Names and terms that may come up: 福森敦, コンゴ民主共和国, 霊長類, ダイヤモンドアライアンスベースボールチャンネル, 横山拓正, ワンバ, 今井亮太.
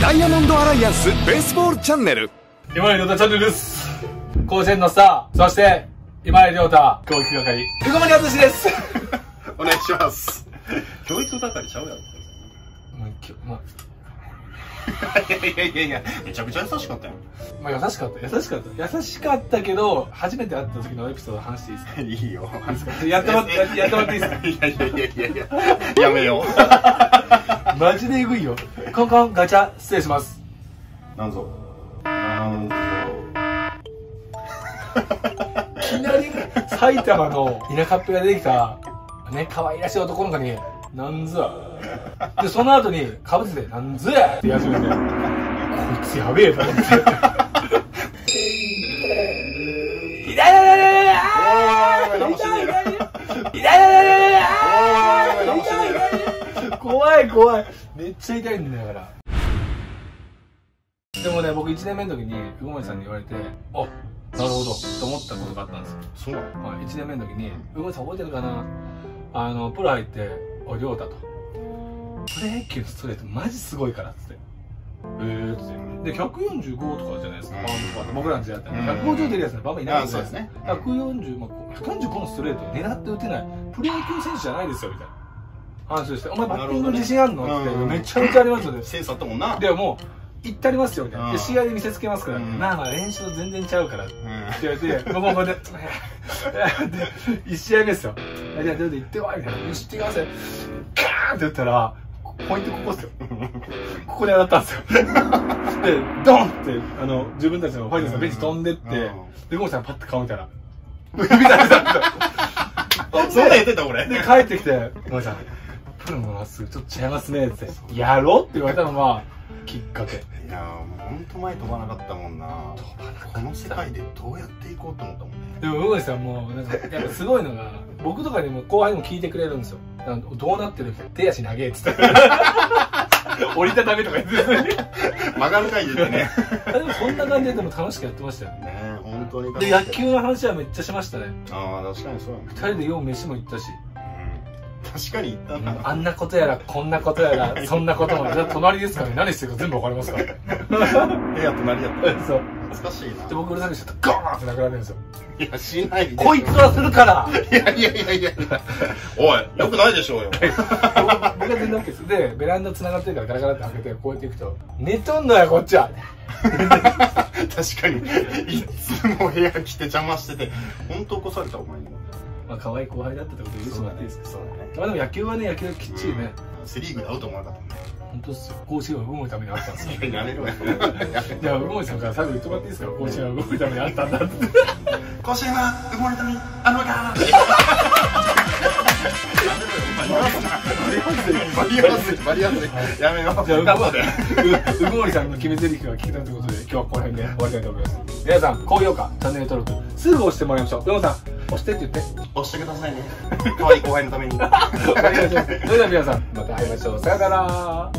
ダイヤモンドアライアンスベースボールチャンネル、今井亮太チャンネルです。甲子園のスター、そして今井亮太教育係、福森敦です。お願いします。教育係ちゃうやろ。いやめちゃめちゃ優しかったよ。まあ優しかったけど、初めて会った時のエピソード話していいですか？いいよ。やってもらっていいですか？いややめよう。マジでエグいよ。コンコンガチャ失礼します。なんぞいきなり埼玉の田舎っぺが出てきたね、可愛らしい男の子になんぞで、その後にかぶせて「なんぞや!」って言い始めて、こいつやべえと思って「痛い!」怖い、めっちゃ痛いんだから。でもね、僕1年目の時に福森さんに言われて、あっなるほどと思ったことがあったんですよ。そうなの？1年目の時に福森さん覚えてるかな、プロ入って「おい亮太」と。プロ野球のストレートマジすごいからっつって、で145とかじゃないですか、バウンドとか。僕らの時代だったら150出るやつね、バンバンいないですね。140、145のストレート狙って打てないプロ野球選手じゃないですよみたいな話をして、お前バッティング自信あんのって、めちゃめちゃありますよね。センスあったもんな。でも行ってありますよみたいな、試合で見せつけますから、まあ練習全然ちゃうからって言われて、もうこうやって1試合目ですよ。じゃあ行ってわみたいな、よし行ってくださいガーンって言ったら、ポイントここですよ。ここで当たったんですよ。で、ドンって、自分たちのファイターズのベンチ飛んでって、で、ゴーさんパッと顔見たら、指出したんですよ。そんなやってた俺。で、帰ってきて、ゴーさん、プロのまっすぐちょっと違いますねって、やろうって言われたのがきっかけ。いやもうほんと前飛ばなかったもんな。この世界でどうやっていこうと思ったもんね。でも、ゴーさんも、なんか、やっぱすごいのが、僕とかにも後輩にも聞いてくれるんですよ。どうなってるか手足投げっつって折りたためとか言って曲がるかいですね。でもそんな感じで、でも楽しくやってましたよね。本当に。で野球の話はめっちゃしましたね。ああ確かにそうだね。2人でよう飯も行ったし、確かに行ったな。あんなことやらこんなことやらそんなことも、じゃあ隣ですからね、何してるか全部わかりますから。部屋隣やった。そう懐かしいな。で僕うるさくしちゃったらゴーンって殴られるんですよ。いやしないでこいつはするから。いやおいよくないでしょうよ。僕は全然 OK です。でベランダ繋がってるからガラガラって開けてこうやっていくと、寝とんのよこっちは。確かにいつも部屋来て邪魔してて、本当起こされたお前に。まあ可愛い後輩だったってことで許してもらっていいですか？そうだね。まあでも野球はね、野球はきっちりね、セリーグで会うと思わなかったもんね。本当っすよ。甲子園は動くためにあったんですよ。やめろよ。じゃあ、うごいさんから最後言ってもらっていいですか？甲子園は動くためにあったんだって。甲子園は埋もれためにあのかー。バリアンスやめよう。じゃあ、うごいさんの決め台詞が聞けたということで、今日はこの辺で終わりたいと思います。皆さん、高評価、チャンネル登録、すぐ押してもらいましょう。うごいさん、押してって言って。押してくださいね。可愛い後輩のために。それでは皆さん、また会いましょう。さよなら。